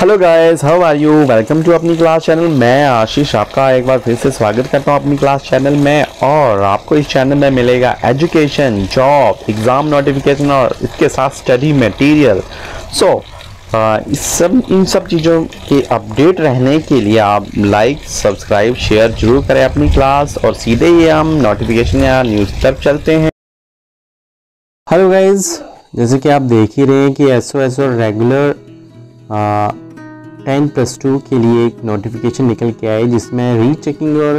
Hello guys, how are you, welcome to अपनी class channel. मैं आशीष आपका एक बार फिर से स्वागत करता हूं अपनी क्लास चैनल में। और आपको इस चैनल में मिलेगा एजुकेशन, जॉब, एग्ज़ाम नोटिफिकेशन और इसके साथ स्टडी मटेरियल। इन सब चीज़ों के अपडेट रहने के लिए आप लाइक, सब्सक्राइब, शेयर जरूर करें अपनी क्लास। और सीधे ही हम नोटिफिकेशन या न्यूज़ तक चलते हैं। हेलो गाइज़, जैसे कि आप देख ही रहे हैं कि SOS और रेगुलर 10+2 के लिए एक नोटिफिकेशन निकल के आई, जिसमें रीचेकिंग और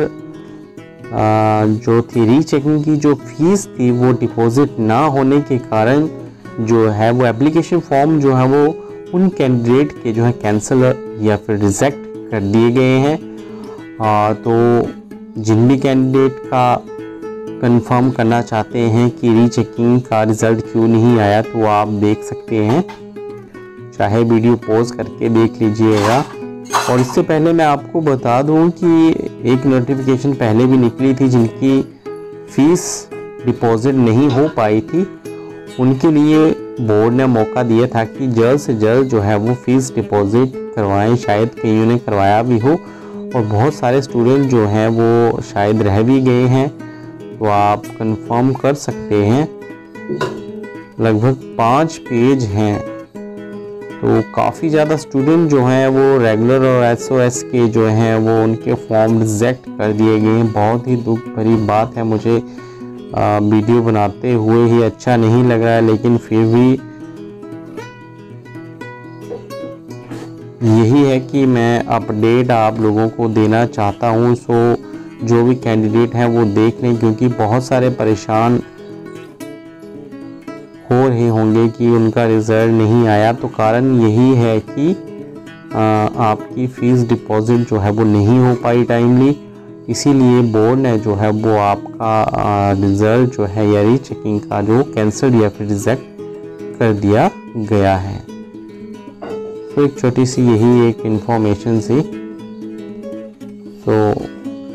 रीचेकिंग की जो फीस थी वो डिपॉजिट ना होने के कारण जो है वो एप्लीकेशन फॉर्म जो है वो उन कैंडिडेट के जो है कैंसिल या फिर रिजेक्ट कर दिए गए हैं। तो जिन भी कैंडिडेट का कंफर्म करना चाहते हैं कि रीचेकिंग का रिज़ल्ट क्यों नहीं आया, तो आप देख सकते हैं, चाहे वीडियो पॉज करके देख लीजिएगा। और इससे पहले मैं आपको बता दूं कि एक नोटिफिकेशन पहले भी निकली थी, जिनकी फ़ीस डिपॉजिट नहीं हो पाई थी, उनके लिए बोर्ड ने मौका दिया था कि जल्द से जल्द जो है वो फ़ीस डिपॉजिट करवाएं। शायद कईयों ने करवाया भी हो और बहुत सारे स्टूडेंट जो हैं वो शायद रह भी गए हैं। तो आप कंफर्म कर सकते हैं, लगभग 5 पेज हैं, तो काफ़ी ज़्यादा स्टूडेंट जो हैं वो रेगुलर और SOS के जो हैं वो उनके फॉर्म रिजेक्ट कर दिए गए हैं। बहुत ही दुख भरी बात है। मुझे वीडियो बनाते हुए ही अच्छा नहीं लग रहा है, लेकिन फिर भी यही है कि मैं अपडेट आप लोगों को देना चाहता हूं। सो जो भी कैंडिडेट हैं वो देख लें, क्योंकि बहुत सारे परेशान हो रहे होंगे कि उनका रिज़ल्ट नहीं आया। तो कारण यही है कि आपकी फ़ीस डिपॉज़िट जो है वो नहीं हो पाई टाइमली, इसीलिए बोर्ड ने जो है वो आपका रिज़ल्ट जो है या रीचेकिंग का जो कैंसिल या फिर रिजेक्ट कर दिया गया है। तो एक छोटी सी यही एक इन्फॉर्मेशन सी। तो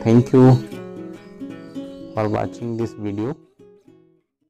thank you for watching this video.